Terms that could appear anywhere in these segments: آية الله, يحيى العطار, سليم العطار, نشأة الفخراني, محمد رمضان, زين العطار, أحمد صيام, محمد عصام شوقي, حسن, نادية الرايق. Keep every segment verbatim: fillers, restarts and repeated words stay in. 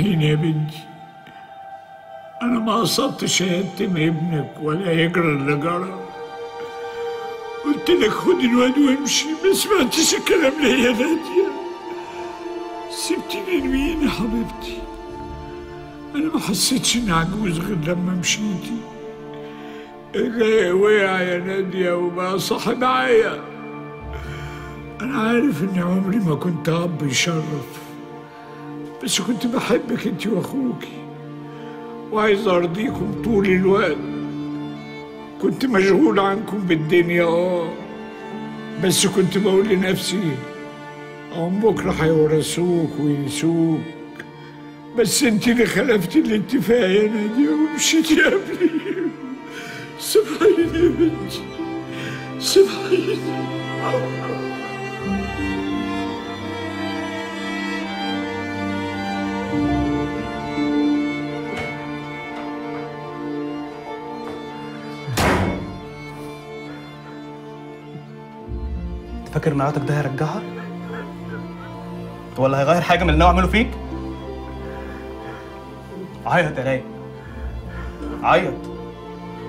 هين يا بنتي، أنا ما قصدت شهادتي من ابنك ولا يجرى اللي جرى. قلت لك خد الواد وامشي، ما سمعتش الكلام ليا يا نادية. سبتني لمين يا حبيبتي؟ أنا ما حسيتش إني عجوز غير لما مشيتي. إيديا وقع يا نادية وبقى صاحب عيا. أنا عارف إن عمري ما كنت أب يشرف، بس كنت بحبك أنت وأخوكي وعايز أرضيكم طول الوقت. كنت مشغول عنكم بالدنيا آه، بس كنت بقول لنفسي هم بكرة هيورثوك وينسوك، بس أنت اللي خلفتي الاتفاق يا نادية ومشيتي قبلي. سامحيني يا بنتي، سامحيني. فاكر مراتك ده هيرجعها؟ ولا هيغير حاجة من اللي أنا عمله فيك؟ عيط يا رايق، عيط،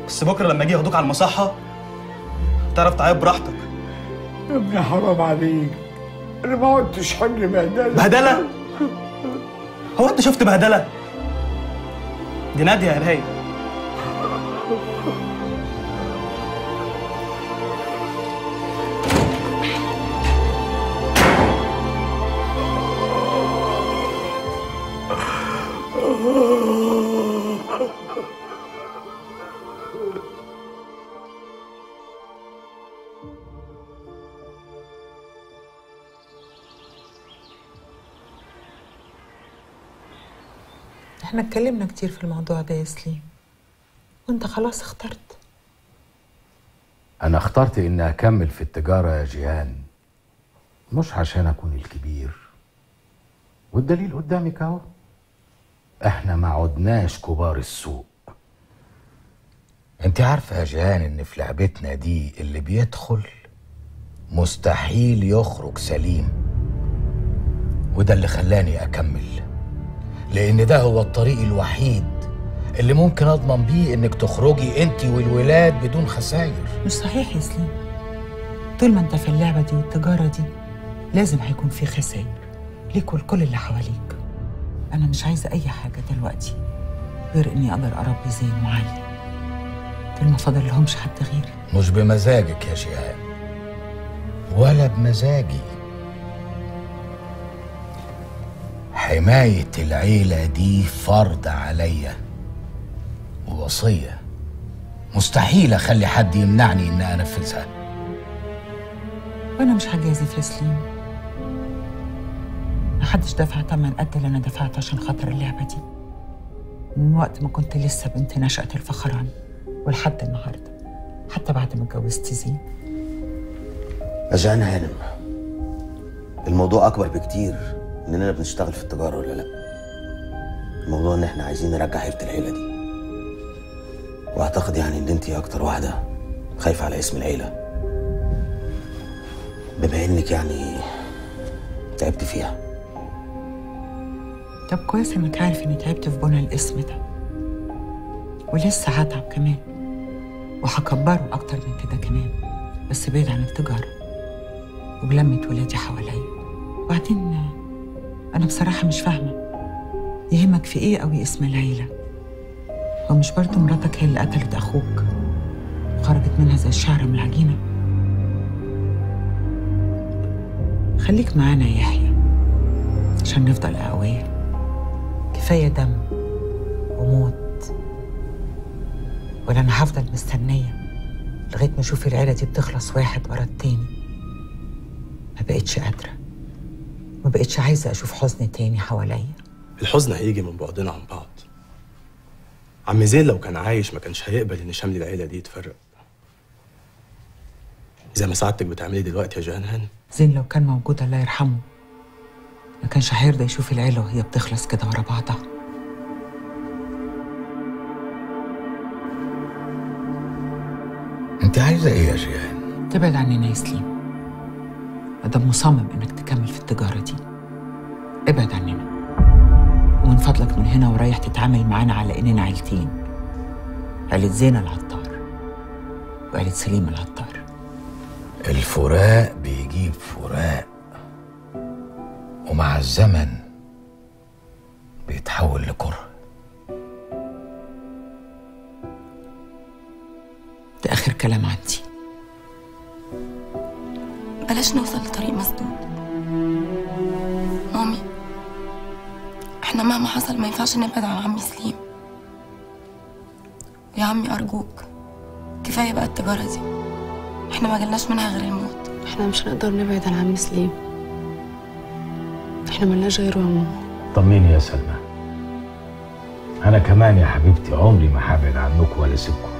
بس بكرة لما أجي ياخدوك على المصحة تعرف تعيط براحتك. يا ابني حرام عليك، أنا ما عدتش حمل بهدلة. بهدلة؟ هو أنت شفت بهدلة؟ دي نادية يا رايق. احنا اتكلمنا كتير في الموضوع ده يا سليم، وانت خلاص اخترت. انا اخترت اني اكمل في التجارة يا جيهان، مش عشان اكون الكبير، والدليل قدامك اهو. احنا ما عدناش كبار السوق. انت عارفه يا جيهان ان في لعبتنا دي اللي بيدخل مستحيل يخرج سليم، وده اللي خلاني اكمل، لان ده هو الطريق الوحيد اللي ممكن اضمن بيه انك تخرجي انت والولاد بدون خسائر. مش صحيح يا سليم، طول ما انت في اللعبه دي والتجاره دي لازم هيكون في خسائر ليك ولكل اللي حواليك. انا مش عايزه اي حاجه دلوقتي غير اني اقدر اربي زين وعلي، دول ما فاضل لهمش حد غيري. مش بمزاجك يا شيهان ولا بمزاجي. حماية العيلة دي فرض عليا ووصية مستحيل أخلي حد يمنعني إن أنفذها. وأنا مش هجازف يا سليم، محدش دفع تمن قد اللي أنا دفعته عشان خاطر اللعبة دي، من وقت ما كنت لسه بنت نشأة الفخراني ولحد النهارده، حتى بعد ما اتجوزت زين. يا جيهان هانم، الموضوع أكبر بكتير إننا بنشتغل في التجارة ولا لأ. الموضوع إن إحنا عايزين نرجع عيلة العيلة دي، وأعتقد يعني إن أنتي أكتر واحدة خايفة على اسم العيلة، بما إنك يعني تعبتي فيها. طب كويس إنك عارف إني تعبت في بنى الاسم ده، ولسه هتعب كمان وهكبره أكتر من كده كمان، بس بعيد عن التجارة وبلمة ولادي حواليا. وبعدين أنا بصراحة مش فاهمة يهمك في إيه قوي اسم العيلة؟ هو مش برضه مراتك هي اللي قتلت أخوك وخرجت منها زي الشعر من العجينة؟ خليك معانا يا يحيى عشان نفضل أقوياء، كفاية دم وموت. ولا أنا هفضل مستنية لغاية ما أشوف العيلة دي بتخلص واحد ورا التاني. ما بقتش قادرة، ما بقتش عايزة أشوف حزن تاني حواليا. الحزن هيجي من بعدنا عن بعض. عم زين لو كان عايش ما كانش هيقبل إن شمل العيلة دي يتفرق، زي ما سعادتك بتعملي دلوقتي يا جيهان هانم. زين لو كان موجود الله يرحمه ما كانش هيرضى يشوف العيلة وهي بتخلص كده ورا بعضها. أنت عايزة إيه يا جيهان؟ تبعد عننا يا سليم، أنت مصمم إنك تكمل في التجارة دي، ابعد عننا. فضلك من هنا ورايح تتعامل معانا على إننا عيلتين، عيلة زين العطار وعيلة سليم العطار. الفراق بيجيب فراق، ومع الزمن بيتحول لكره. ده آخر كلام عندي. بلاش نوصل لطريق مسدود. مامي، احنا مهما حصل ما ينفعش نبعد عن عمي سليم. يا عمي أرجوك، كفاية بقى التجارة دي، احنا ما جالناش منها غير الموت. احنا مش هنقدر نبعد عن عمي سليم، احنا ملناش غيره يا ماما. طمني يا سلمى، أنا كمان يا حبيبتي عمري ما هبعد عنكم ولا سيبكم.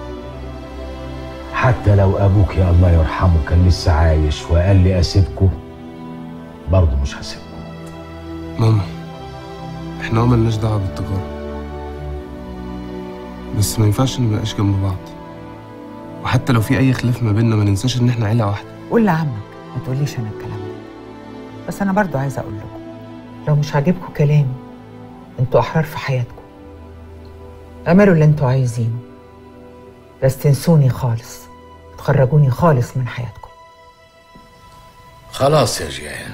حتى لو أبوك يا الله يرحمه كان لسه عايش وقال لي أسيبكم، برضه مش هسيبكم. ماما، إحنا مالناش دعوة بالتجارة، بس ما ينفعش نبقاش جنب بعض، وحتى لو في أي خلاف ما بيننا ما ننساش إن إحنا عيلة واحدة. قول لعمك ما تقوليش أنا الكلام ده، بس أنا برضه عايزة أقول لكم لو مش عاجبكم كلامي أنتوا أحرار في حياتكم، اعملوا اللي أنتوا عايزينه، بس تنسوني خالص، تخرجوني خالص من حياتكم. خلاص يا جيهان،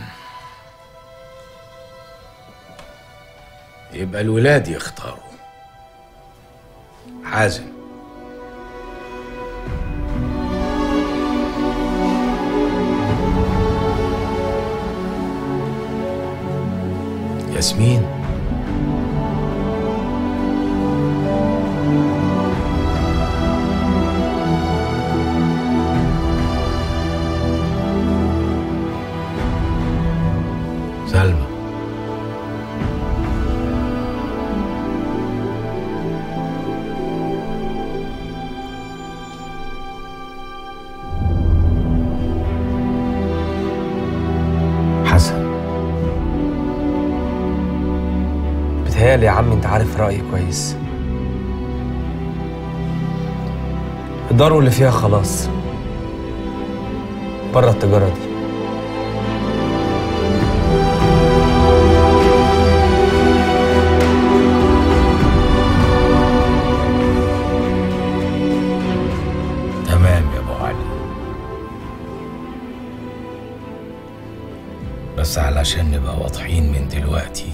يبقى الولاد يختاروا. حازم، ياسمين، سلمى، حسن. بتهيألي يا عم انت عارف رأيي كويس، الدار اللي فيها خلاص بره التجارة دي. بس علشان نبقى واضحين من دلوقتي،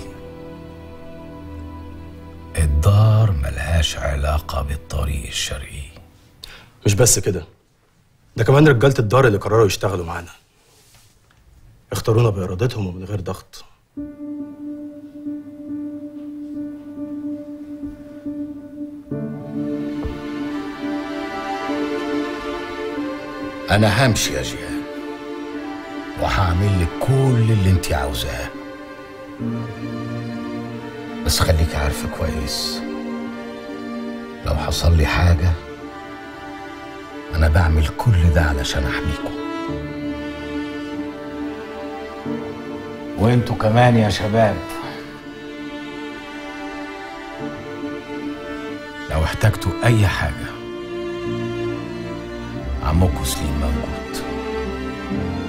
الدار ملهاش علاقة بالطريق الشرقي. مش بس كده، ده كمان رجالة الدار اللي قرروا يشتغلوا معانا اختارونا بإرادتهم ومن غير ضغط. أنا همشي يا جيهان، وهعمل لك كل اللي انت عاوزاه، بس خليك عارفه كويس لو حصل لي حاجه انا بعمل كل ده علشان احميكم. وانتوا كمان يا شباب لو احتجتوا اي حاجه، عمكم سليم موجود.